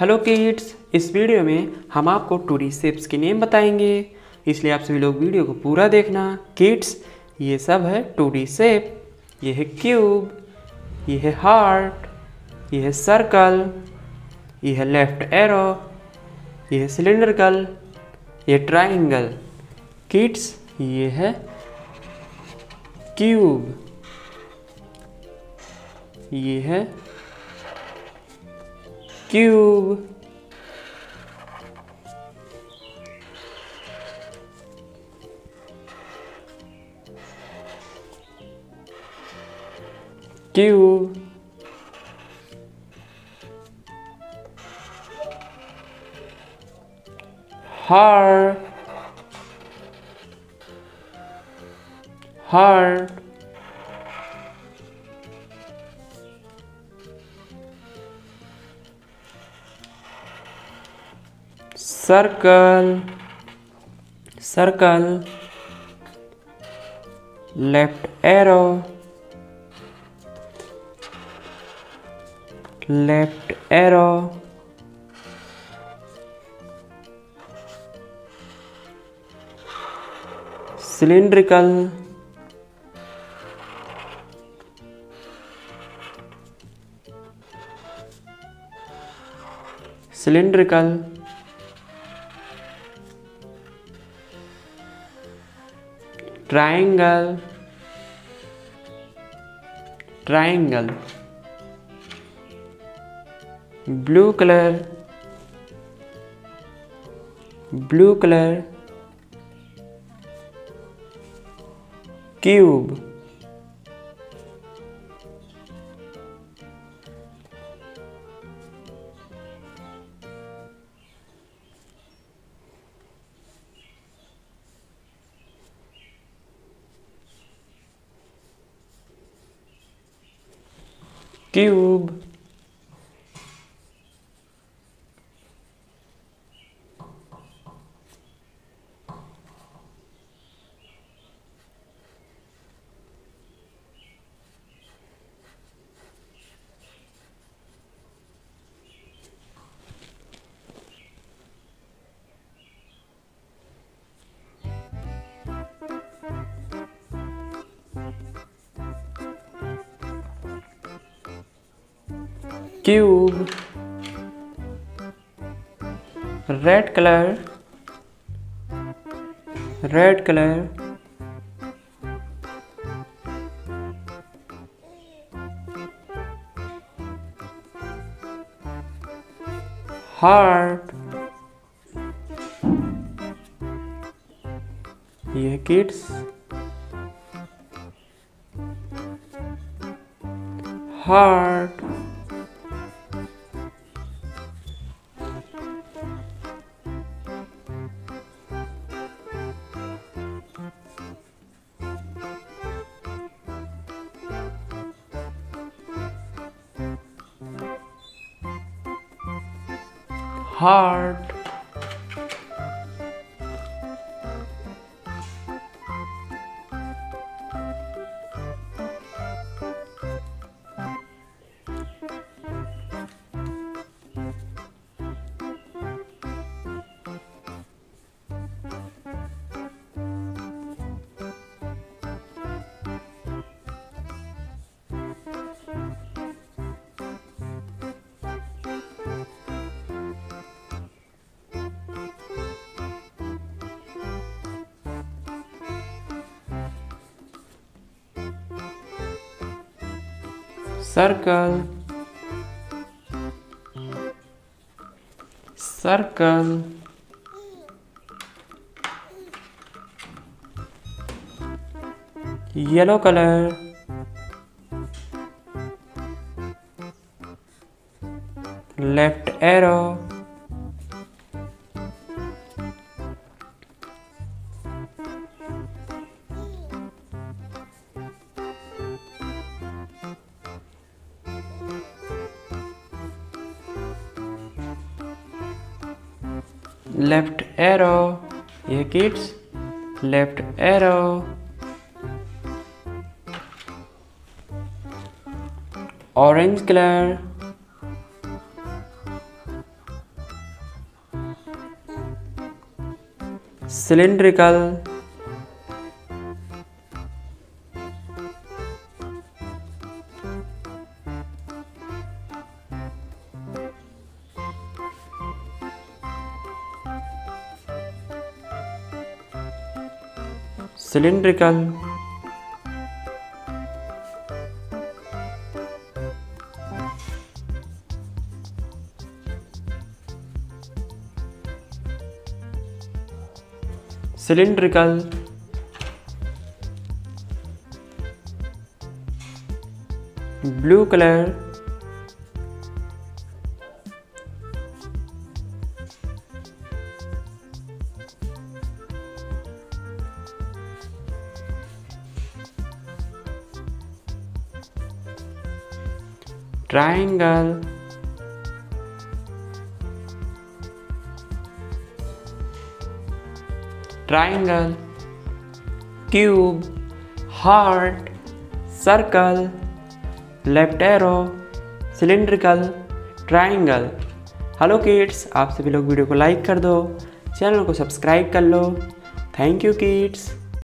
Hello kids, इस video में हम आपको टूरी शेप्स के नेम बताएंगे, इसलिए आप सभी लोग वीडियो को पूरा देखना। किड्स, ये सब है टूरी शेप। ये है क्यूब, ये है हार्ट, ये है सर्कल, ये है लेफ्ट एरो, ये है सिलेंडरकल, ये ट्राइंगल। किड्स, ये है क्यूब, ये है cube, cube, heart, heart, circle, circle, left arrow, left arrow, cylindrical, cylindrical, triangle, triangle, blue colour, blue colour, cube, cube, cube, red colour, red colour, heart. ये है kids, heart, heart, circle, circle, yellow colour, left arrow, left arrow. ये kids, left arrow, orange colour, cylindrical, cylindrical, cylindrical, blue color, triangle, triangle, cube, heart, circle, left arrow, cylindrical, triangle। Hello kids, आप सभी लोग video को like कर दो, channel को subscribe कर लो। Thank you kids.